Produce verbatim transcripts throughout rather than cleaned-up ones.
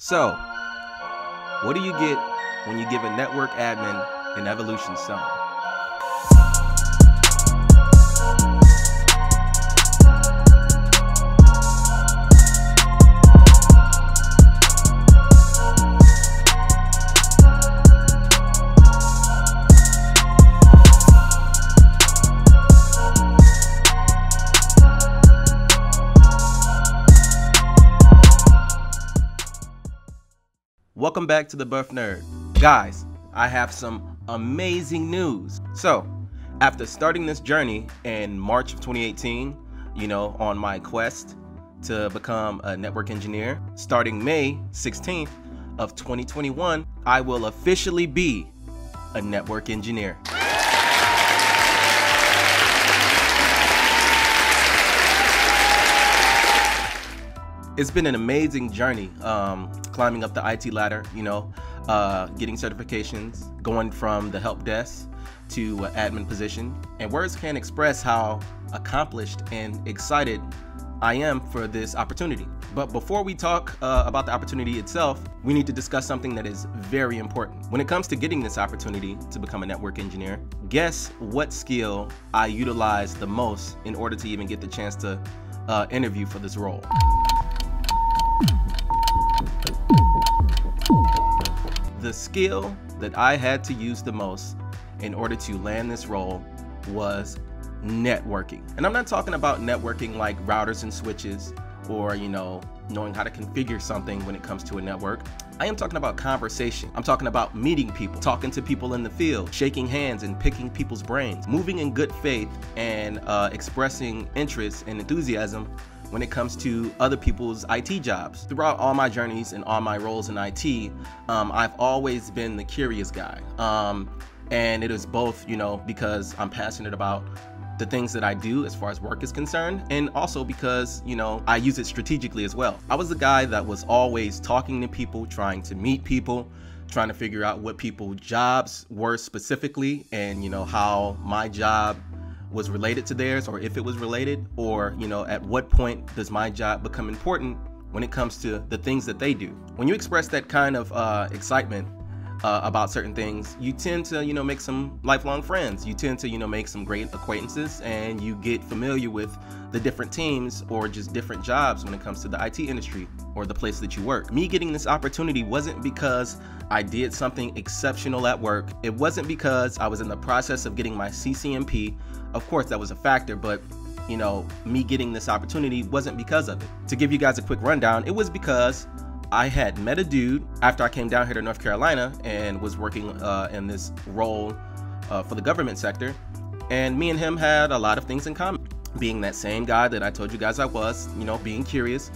So, what do you get when you give a network admin an evolution sum? Welcome back to the Buff Nerd. Guys, I have some amazing news. So, after starting this journey in March of twenty eighteen, you know, on my quest to become a network engineer, starting May sixteenth of twenty twenty-one, I will officially be a network engineer. It's been an amazing journey, um, climbing up the I T ladder, you know, uh, getting certifications, going from the help desk to uh, admin position. And words can't express how accomplished and excited I am for this opportunity. But before we talk uh, about the opportunity itself, we need to discuss something that is very important. When it comes to getting this opportunity to become a network engineer, guess what skill I utilized the most in order to even get the chance to uh, interview for this role? The skill that I had to use the most in order to land this role was networking. And I'm not talking about networking like routers and switches or, you know, knowing how to configure something when it comes to a network. I am talking about conversation. I'm talking about meeting people, talking to people in the field, shaking hands and picking people's brains, moving in good faith and uh, expressing interest and enthusiasm when it comes to other people's I T jobs. Throughout all my journeys and all my roles in I T, um, I've always been the curious guy. Um, and it is both, you know, because I'm passionate about the things that I do as far as work is concerned, and also because, you know, I use it strategically as well. I was the guy that was always talking to people, trying to meet people, trying to figure out what people's jobs were specifically, and, you know, how my job was related to theirs, or if it was related, or, you know, at what point does my job become important when it comes to the things that they do. When you express that kind of uh, excitement uh, about certain things, you tend to, you know, make some lifelong friends. You tend to, you know, make some great acquaintances, and you get familiar with the different teams or just different jobs when it comes to the I T industry or the place that you work. Me getting this opportunity wasn't because I did something exceptional at work. It wasn't because I was in the process of getting my C C N P. Of course, that was a factor, but, you know, me getting this opportunity wasn't because of it. To give you guys a quick rundown, it was because I had met a dude after I came down here to North Carolina and was working uh, in this role uh, for the government sector. And me and him had a lot of things in common. Being that same guy that I told you guys I was, you know, being curious,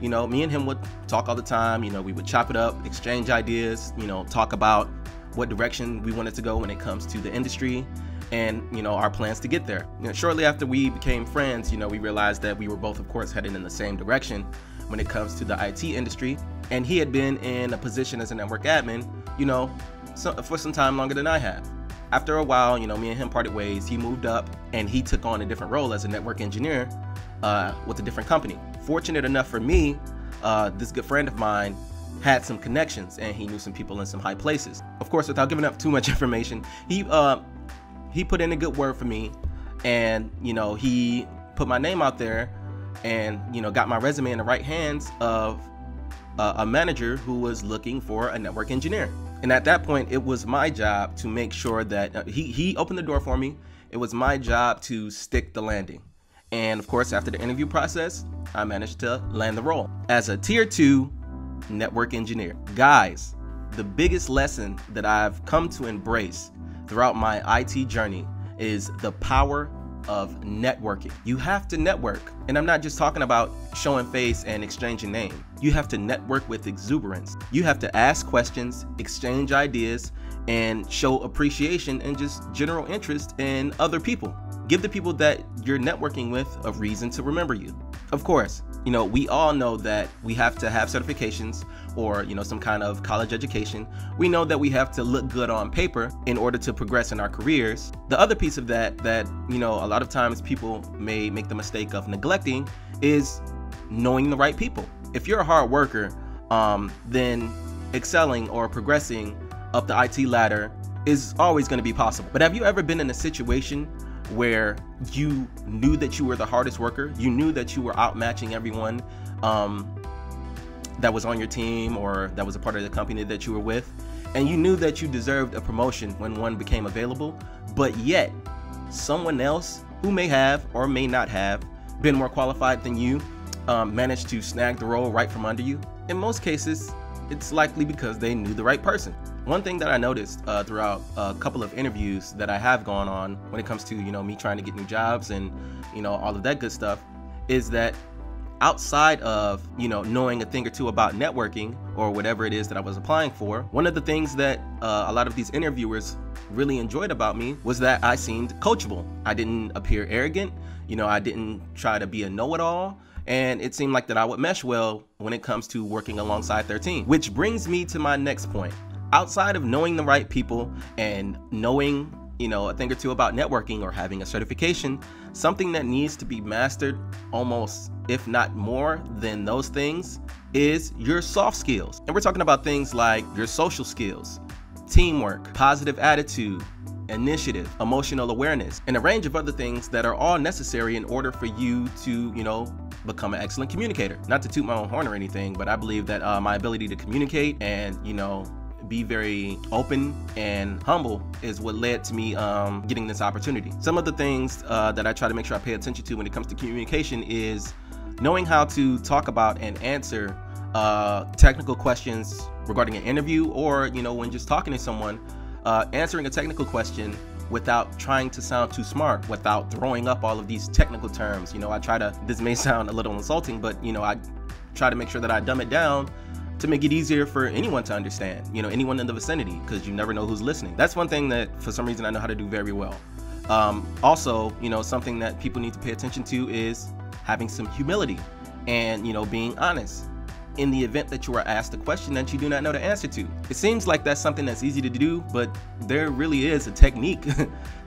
you know, me and him would talk all the time. You know, we would chop it up, exchange ideas, you know, talk about what direction we wanted to go when it comes to the industry, and, you know, our plans to get there. You know, shortly after we became friends, you know, we realized that we were both, of course, headed in the same direction when it comes to the I T industry. And he had been in a position as a network admin, you know, so, for some time longer than I have. After a while, you know, me and him parted ways. He moved up and he took on a different role as a network engineer uh, with a different company. Fortunate enough for me, uh, this good friend of mine had some connections, and he knew some people in some high places. Of course, without giving up too much information, he uh, He put in a good word for me, and, you know, he put my name out there and, you know, got my resume in the right hands of uh, a manager who was looking for a network engineer. And at that point, it was my job to make sure that uh, he, he opened the door for me. It was my job to stick the landing. And of course, after the interview process, I managed to land the role as a tier two network engineer. Guys, the biggest lesson that I've come to embrace throughout my I T journey is the power of networking. You have to network. And I'm not just talking about showing face and exchanging name. You have to network with exuberance. You have to ask questions, exchange ideas, and show appreciation and just general interest in other people. Give the people that you're networking with a reason to remember you. Of course, you know, we all know that we have to have certifications or, you know, some kind of college education. We know that we have to look good on paper in order to progress in our careers. The other piece of that that, you know, a lot of times people may make the mistake of neglecting is knowing the right people. If you're a hard worker, um, then excelling or progressing up the I T ladder is always going to be possible. But have you ever been in a situation where you knew that you were the hardest worker? You knew that you were outmatching everyone um, that was on your team or that was a part of the company that you were with, and you knew that you deserved a promotion when one became available, but yet someone else who may have or may not have been more qualified than you um, managed to snag the role right from under you? In most cases, it's likely because they knew the right person. One thing that I noticed uh, throughout a couple of interviews that I have gone on when it comes to, you know, me trying to get new jobs and, you know, all of that good stuff, is that outside of, you know, knowing a thing or two about networking or whatever it is that I was applying for, one of the things that uh, a lot of these interviewers really enjoyed about me was that I seemed coachable. I didn't appear arrogant. You know, I didn't try to be a know-it-all. And it seemed like that I would mesh well when it comes to working alongside their team. Which brings me to my next point. Outside of knowing the right people and knowing, you know, a thing or two about networking or having a certification, something that needs to be mastered almost, if not more than those things, is your soft skills. And we're talking about things like your social skills, teamwork, positive attitude, initiative, emotional awareness, and a range of other things that are all necessary in order for you to, you know, become an excellent communicator. Not to toot my own horn or anything, but I believe that uh, my ability to communicate and, you know, be very open and humble is what led to me um, getting this opportunity. Some of the things uh, that I try to make sure I pay attention to when it comes to communication is knowing how to talk about and answer uh, technical questions regarding an interview, or, you know, when just talking to someone, uh, answering a technical question without trying to sound too smart, without throwing up all of these technical terms. You know, I try to, this may sound a little insulting, but, you know, I try to make sure that I dumb it down to make it easier for anyone to understand, you know, anyone in the vicinity, because you never know who's listening. That's one thing that for some reason I know how to do very well. Um, also, you know, something that people need to pay attention to is having some humility and, you know, being honest in the event that you are asked a question that you do not know the answer to. It seems like that's something that's easy to do, but there really is a technique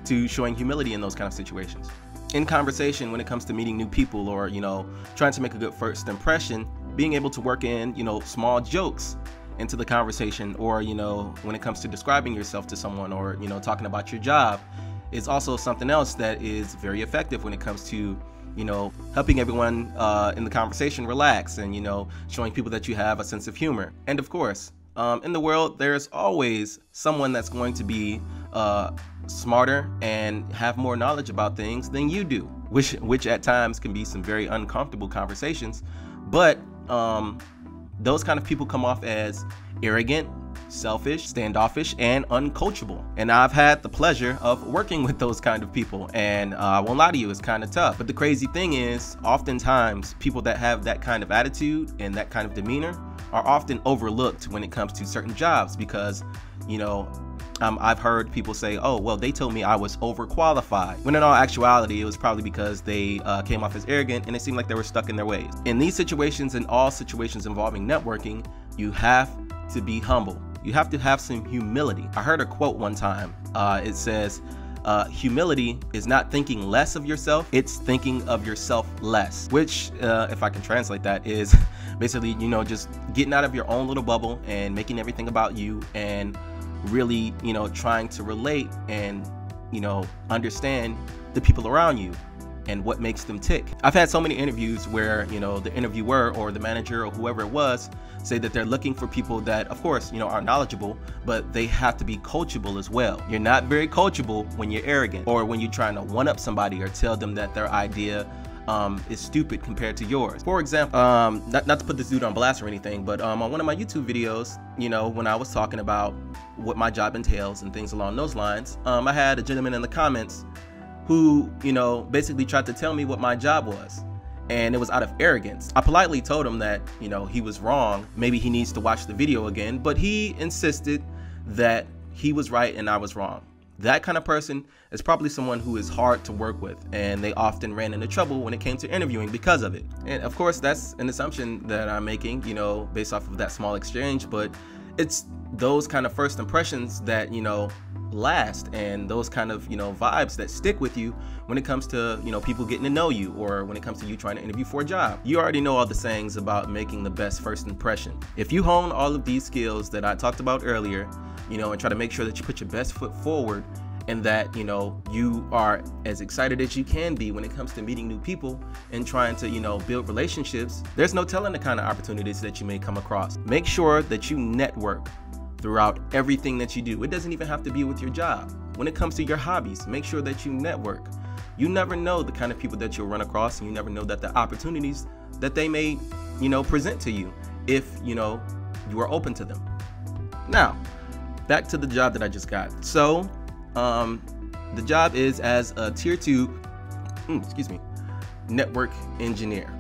to showing humility in those kind of situations. In conversation, when it comes to meeting new people or, you know, trying to make a good first impression, being able to work in, you know, small jokes into the conversation, or, you know, when it comes to describing yourself to someone or, you know, talking about your job, is also something else that is very effective when it comes to, you know, helping everyone uh, in the conversation relax and, you know, showing people that you have a sense of humor. And of course, um, in the world, there's always someone that's going to be uh, smarter and have more knowledge about things than you do, which, which at times can be some very uncomfortable conversations. But um, those kind of people come off as arrogant, selfish, standoffish, and uncoachable. And I've had the pleasure of working with those kind of people, and uh, I won't lie to you, it's kind of tough. But the crazy thing is, oftentimes people that have that kind of attitude and that kind of demeanor are often overlooked when it comes to certain jobs, because, you know, um, I've heard people say, oh, well, they told me I was overqualified, when in all actuality it was probably because they uh, came off as arrogant and it seemed like they were stuck in their ways. In these situations and all situations involving networking, you have to be humble. You have to have some humility. I heard a quote one time. Uh, it says, uh, humility is not thinking less of yourself, it's thinking of yourself less. Which, uh, if I can translate that, is basically, you know, just getting out of your own little bubble and making everything about you, and really, you know, trying to relate and, you know, understand the people around you and what makes them tick. I've had so many interviews where, you know, the interviewer or the manager or whoever it was say that they're looking for people that, of course, you know, are knowledgeable, but they have to be coachable as well. You're not very coachable when you're arrogant, or when you're trying to one-up somebody or tell them that their idea um, is stupid compared to yours. For example, um, not, not to put this dude on blast or anything, but um, on one of my YouTube videos, you know, when I was talking about what my job entails and things along those lines, um, I had a gentleman in the comments who, you know, basically tried to tell me what my job was, and it was out of arrogance. I politely told him that, you know, he was wrong, maybe he needs to watch the video again, but he insisted that he was right and I was wrong. That kind of person is probably someone who is hard to work with, and they often ran into trouble when it came to interviewing because of it. And of course, that's an assumption that I'm making, you know, based off of that small exchange, but it's those kind of first impressions that, you know, last, and those kind of, you know, vibes that stick with you when it comes to, you know, people getting to know you, or when it comes to you trying to interview for a job. You already know all the sayings about making the best first impression. If you hone all of these skills that I talked about earlier, you know, and try to make sure that you put your best foot forward, and that, you know, you are as excited as you can be when it comes to meeting new people and trying to, you know, build relationships, there's no telling the kind of opportunities that you may come across. Make sure that you network throughout everything that you do. It doesn't even have to be with your job. When it comes to your hobbies, make sure that you network. You never know the kind of people that you'll run across, and you never know that the opportunities that they may, you know, present to you if, you know, you are open to them. Now, back to the job that I just got. So, um, the job is as a tier two, mm, excuse me, network engineer.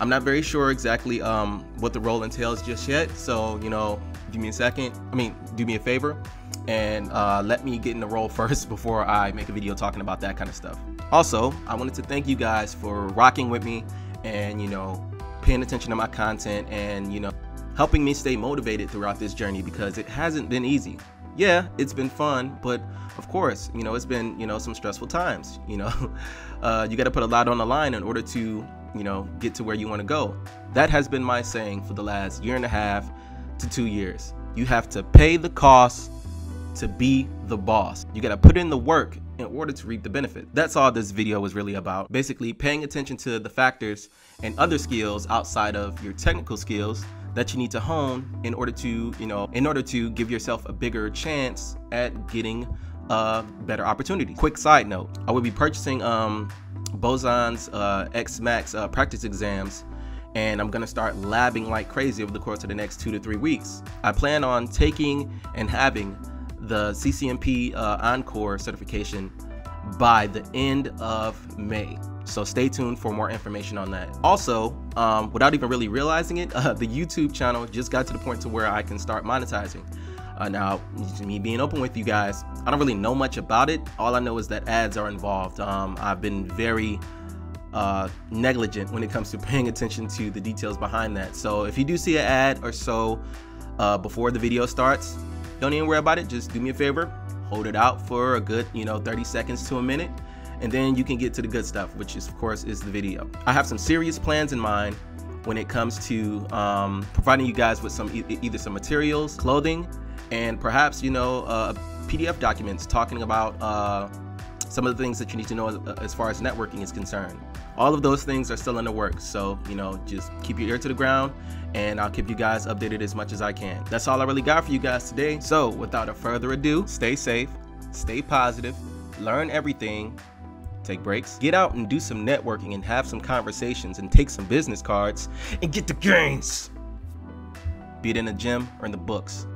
I'm not very sure exactly um, what the role entails just yet, so, you know, do me a second, I mean, do me a favor, and uh, let me get in the role first before I make a video talking about that kind of stuff. Also, I wanted to thank you guys for rocking with me and, you know, paying attention to my content and, you know, helping me stay motivated throughout this journey, because it hasn't been easy. Yeah, it's been fun, but of course, you know, it's been, you know, some stressful times, you know. Uh, you got to put a lot on the line in order to, you know, get to where you want to go. That has been my saying for the last year and a half to two years. You have to pay the cost to be the boss. You got to put in the work in order to reap the benefit. That's all this video was really about. Basically, paying attention to the factors and other skills outside of your technical skills that you need to hone in order to, you know, in order to give yourself a bigger chance at getting a better opportunity. Quick side note, I will be purchasing um, Boson's uh, xmax uh, practice exams, and I'm gonna start labbing like crazy over the course of the next two to three weeks. I plan on taking and having the C C N P uh, Encore certification by the end of May. So stay tuned for more information on that. Also, um, without even really realizing it, uh, the YouTube channel just got to the point to where I can start monetizing. Uh, now, me being open with you guys, I don't really know much about it. All I know is that ads are involved. Um, I've been very uh, negligent when it comes to paying attention to the details behind that. So if you do see an ad or so uh, before the video starts, don't even worry about it. Just do me a favor, hold it out for a good, you know, thirty seconds to a minute, and then you can get to the good stuff, which is, of course, is the video. I have some serious plans in mind when it comes to um, providing you guys with some e either some materials, clothing, and perhaps, you know, uh, P D F documents talking about uh, some of the things that you need to know as, as far as networking is concerned. All of those things are still in the works, so, you know, just keep your ear to the ground, and I'll keep you guys updated as much as I can. That's all I really got for you guys today. So without a further ado, stay safe, stay positive, learn everything, take breaks, get out and do some networking and have some conversations and take some business cards and get the gains. Be it in the gym or in the books.